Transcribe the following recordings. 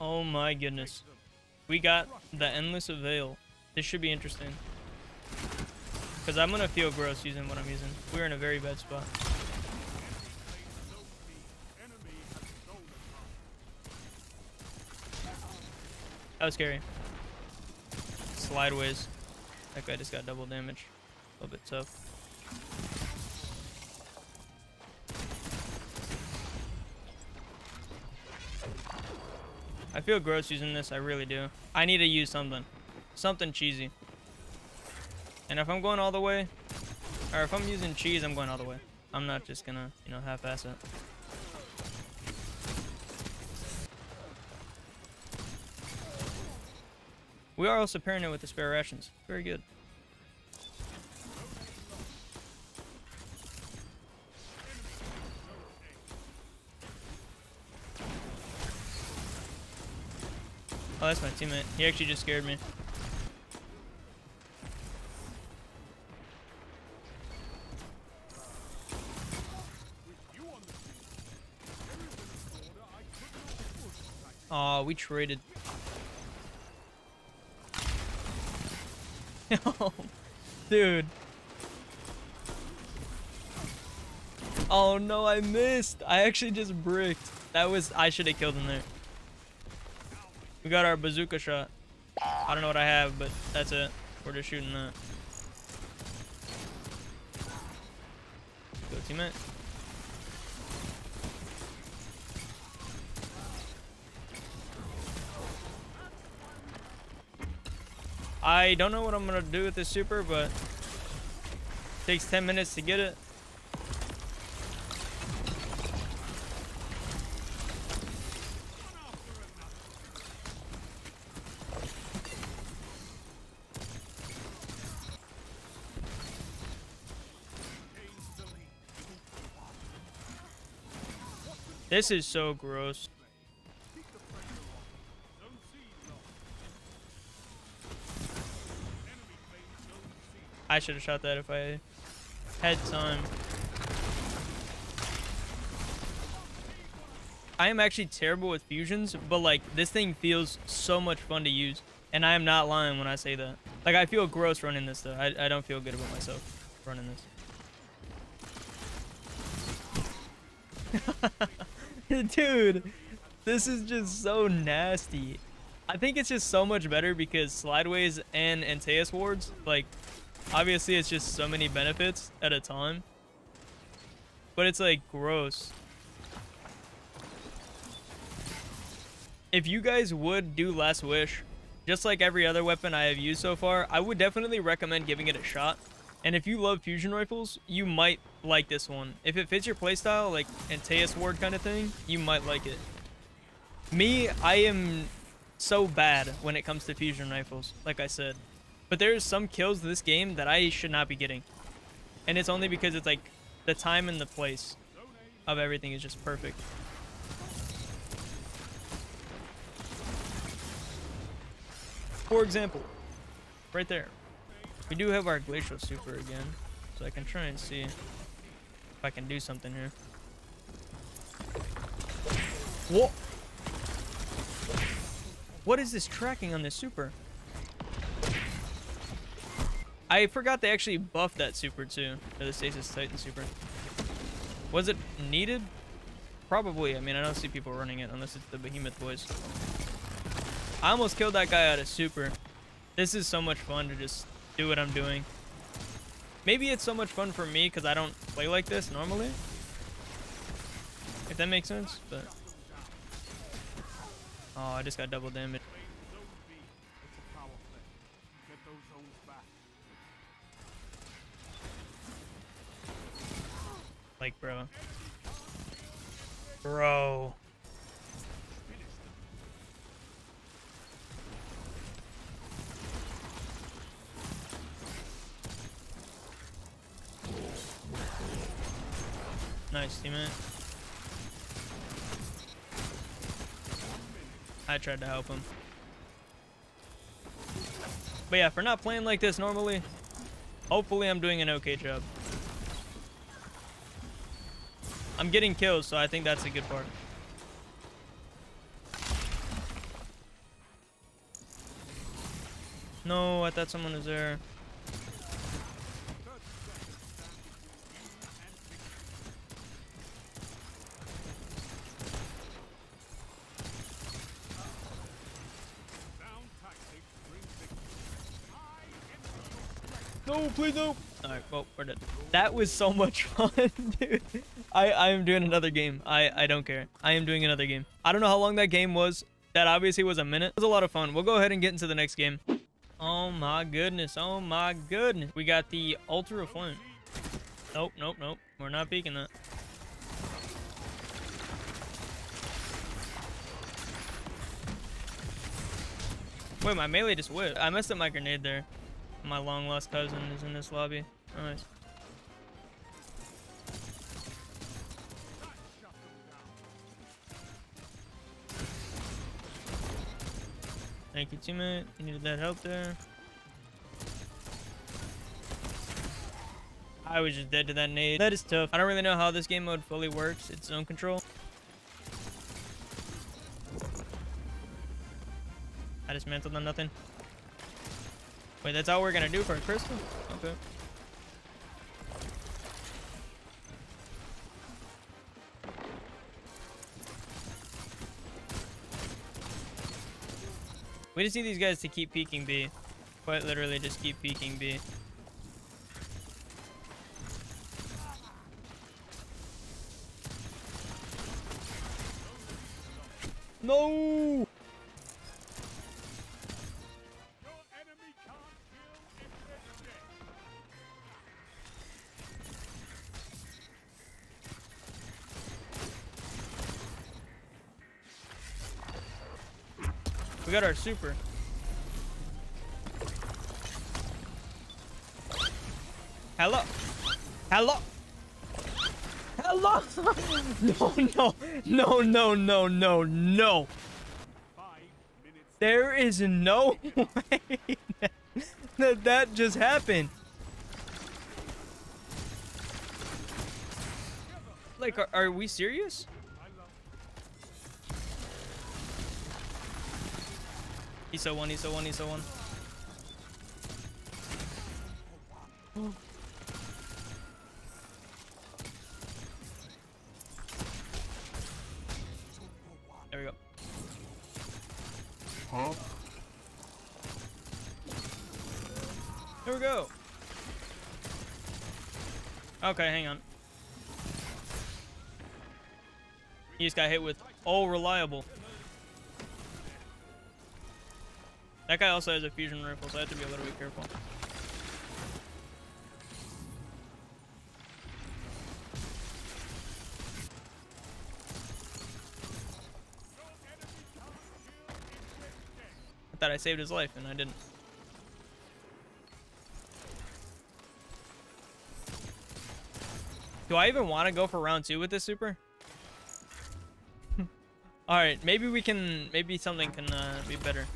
Oh my goodness. We got the Endless Avail. This should be interesting. Because I'm going to feel gross using what I'm using. We're in a very bad spot. That was scary. Slideways. That guy just got double damage. A little bit tough. I feel gross using this. I really do. I need to use something. Something cheesy. And if I'm going all the way, or if I'm using cheese, I'm going all the way. I'm not just gonna, you know, half-ass it. We are also pairing it with the Spare Rations. Very good. Oh, that's my teammate. He actually just scared me. Aw, oh, we traded. Dude. Oh no, I missed. I actually just bricked. That was, I should have killed him there. We got our bazooka shot. I don't know what I have, but that's it. We're just shooting that. Go teammate. I don't know what I'm gonna do with this super, but it takes 10 minutes to get it. This is so gross. I should have shot that if I had time. I am actually terrible with fusions, but like this thing feels so much fun to use. And I am not lying when I say that. Like I feel gross running this though. I don't feel good about myself running this. Dude, this is just so nasty. I think it's just so much better because Slideways and Antaeus Wards, like, obviously it's just so many benefits at a time. But it's, like, gross. If you guys would do Last Wish, just like every other weapon I have used so far, I would definitely recommend giving it a shot. And if you love fusion rifles, you might like this one. If it fits your playstyle, like Antaeus Ward kind of thing, you might like it. Me, I am so bad when it comes to fusion rifles, like I said. But there's some kills in this game that I should not be getting. And it's only because it's like the time and the place of everything is just perfect. For example, right there. We do have our Glacial Super again, so I can try and see if I can do something here. Whoa! What is this tracking on this Super? I forgot they actually buffed that Super too, or the Stasis Titan Super. Was it needed? Probably. I mean, I don't see people running it unless it's the Behemoth Boys. I almost killed that guy out of Super. This is so much fun to just do what I'm doing. Maybe it's so much fun for me because I don't play like this normally, if that makes sense. But oh, I just got double damage. Like, bro. Nice, teammate. I tried to help him. But yeah, for not playing like this normally, hopefully I'm doing an okay job. I'm getting kills, so I think that's a good part. No, I thought someone was there. No, please no. All right, well, we're dead. That was so much fun, dude. I am doing another game. I don't care. I am doing another game. I don't know how long that game was. That obviously was a minute. It was a lot of fun. We'll go ahead and get into the next game. Oh my goodness. Oh my goodness. We got the Altar of Flame. Nope, nope, nope. We're not peeking that. Wait, my melee just whipped. I messed up my grenade there. My long-lost cousin is in this lobby. Nice. Thank you, teammate. You needed that help there. I was just dead to that nade. That is tough. I don't really know how this game mode fully works. It's zone control. I dismantled on nothing. Wait, that's all we're gonna do for a crystal? Okay. We just need these guys to keep peeking B. Quite literally just keep peeking B. No! We got our super. Hello. Hello. Hello. No, no, no, no, no, no, no. There is no way that just happened. Like, are we serious? He's so one, he's so one, he's so one. Oh. There we go. Huh? There we go. Okay, hang on. He just got hit with all reliable. That guy also has a fusion rifle, so I have to be a little bit careful. I thought I saved his life, and I didn't. Do I even want to go for round 2 with this super? Alright, maybe we can... Maybe something can be better.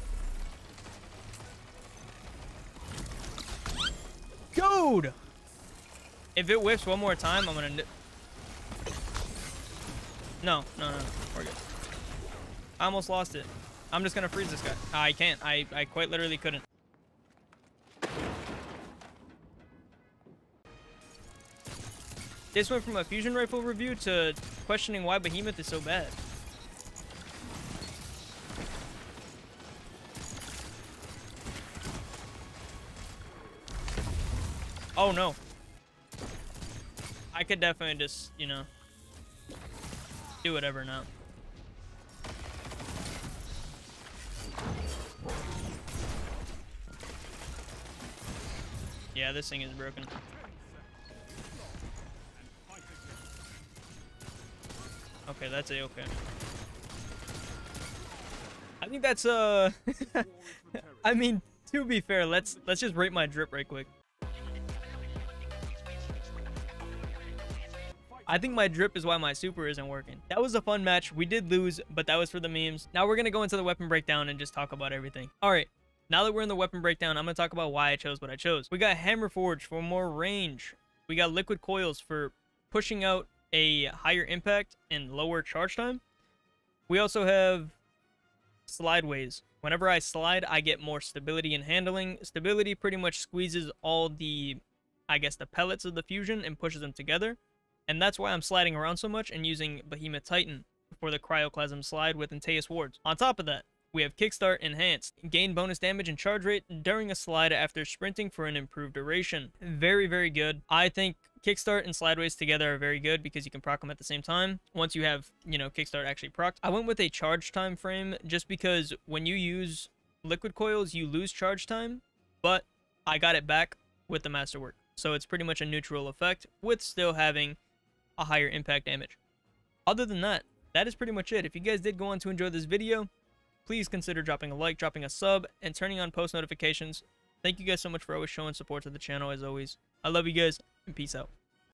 Dude! If it whiffs one more time, I'm gonna... No, no, no, no. We're good. I almost lost it. I'm just gonna freeze this guy. I can't. I quite literally couldn't. This went from a fusion rifle review to questioning why Behemoth is so bad. Oh, no. I could definitely just, you know, do whatever now. Yeah, this thing is broken. Okay, that's a okay. I think that's, I mean, to be fair, let's just rate my drip right quick. I think my drip is why my super isn't working. That was a fun match. We did lose, but that was for the memes. Now we're going to go into the weapon breakdown and just talk about everything. All right. Now that we're in the weapon breakdown, I'm going to talk about why I chose what I chose. We got Hammer Forge for more range. We got Liquid Coils for pushing out a higher impact and lower charge time. We also have Slideways. Whenever I slide, I get more stability and handling. Stability pretty much squeezes all the, I guess, the pellets of the fusion and pushes them together. And that's why I'm sliding around so much and using Behemoth Titan for the Cryoclasm Slide with Antaeus Wards. On top of that, we have Kickstart Enhanced. Gain bonus damage and charge rate during a slide after sprinting for an improved duration. Very, very good. I think Kickstart and Slideways together are very good because you can proc them at the same time. Once you have, you know, Kickstart actually proc. I went with a charge time frame just because when you use Liquid Coils, you lose charge time, but I got it back with the Masterwork. So it's pretty much a neutral effect with still having a higher impact damage. Other than that, that is pretty much it. If you guys did go on to enjoy this video, please consider dropping a like, dropping a sub, and turning on post notifications. Thank you guys so much for always showing support to the channel, as always. I love you guys, and peace out.